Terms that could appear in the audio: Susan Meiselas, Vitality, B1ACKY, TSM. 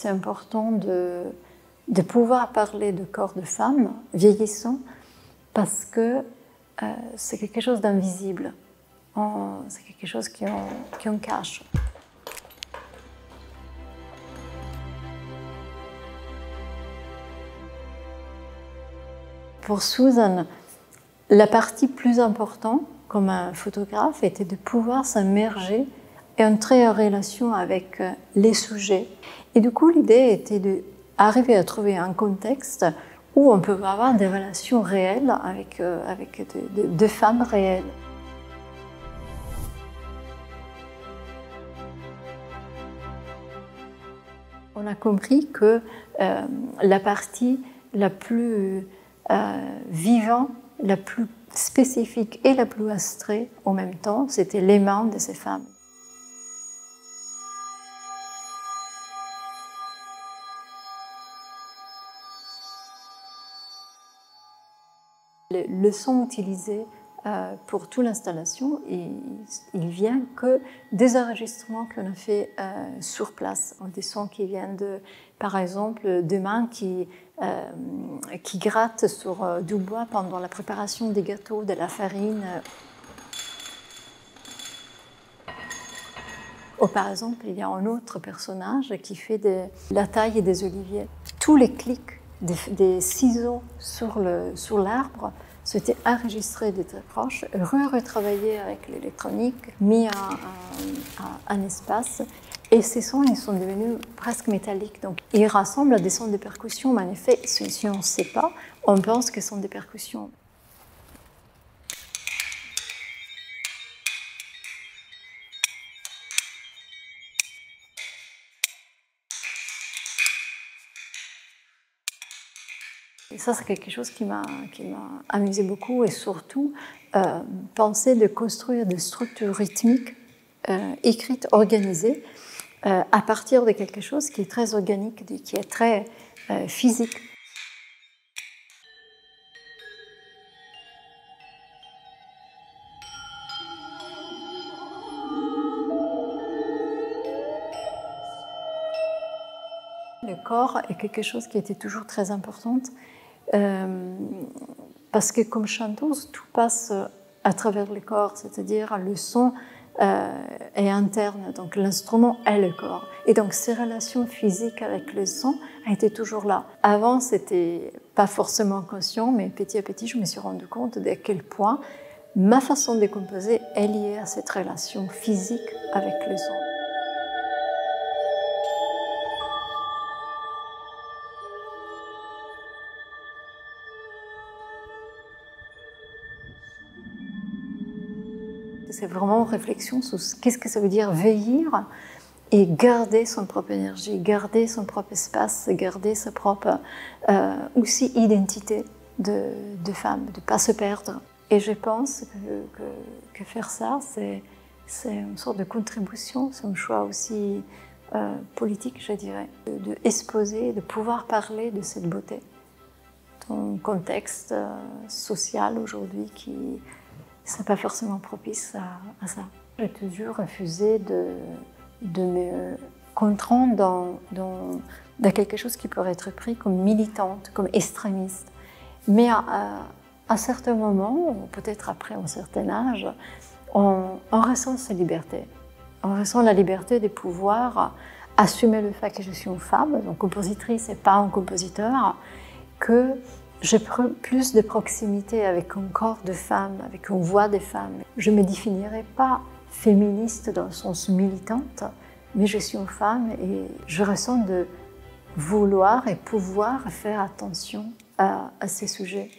c'est important de pouvoir parler de corps de femme vieillissant, parce que c'est quelque chose d'invisible, c'est quelque chose qu'on cache. Pour Susan, la partie plus importante, comme un photographe, était de pouvoir s'immerger et entrer en relation avec les sujets. Et du coup, l'idée était d'arriver à trouver un contexte où on peut avoir des relations réelles avec des femmes réelles. On a compris que la partie la plus vivante, la plus spécifique et la plus astrée en même temps, c'était les mains de ces femmes. Le son utilisé pour toute l'installation, il vient que des enregistrements qu'on a fait sur place, des sons qui viennent de, par exemple, de mains qui grattent sur du bois pendant la préparation des gâteaux, de la farine. Ou par exemple, il y a un autre personnage qui fait la taille des oliviers. Tous les clics des ciseaux sur l'arbre, c'était enregistré de très proche, retravaillé avec l'électronique, mis à un espace. Et ces sons, ils sont devenus presque métalliques. Donc, ils rassemblent à des sons de percussion, mais en effet, si on ne sait pas, on pense que ce sont des percussions. Et ça, c'est quelque chose qui m'a amusé beaucoup, et surtout penser de construire des structures rythmiques écrites, organisées, à partir de quelque chose qui est très organique, qui est très physique. Le corps est quelque chose qui était toujours très important. Parce que comme chanteuse, tout passe à travers le corps, c'est-à-dire le son est interne, donc l'instrument est le corps. Et donc ces relations physiques avec le son étaient toujours là. Avant, c'était pas forcément conscient, mais petit à petit, je me suis rendu compte de quel point ma façon de composer est liée à cette relation physique avec le son. C'est vraiment une réflexion sur qu'est-ce que ça veut dire vieillir et garder son propre énergie, garder son propre espace, garder sa propre aussi identité de femme, de ne pas se perdre. Et je pense que faire ça, c'est une sorte de contribution, c'est un choix aussi politique, je dirais, de exposer, de pouvoir parler de cette beauté dans un contexte social aujourd'hui qui c'est pas forcément propice à ça. J'ai toujours refusé de me contraindre dans quelque chose qui pourrait être pris comme militante, comme extrémiste. Mais à certains moments, peut-être après un certain âge, on ressent cette liberté. On ressent la liberté de pouvoir assumer le fait que je suis une femme, donc compositrice et pas un compositeur, que j'ai plus de proximité avec un corps de femme, avec une voix des femmes. Je ne me définirai pas féministe dans le sens militante, mais je suis une femme et je ressens de vouloir et pouvoir faire attention à ces sujets.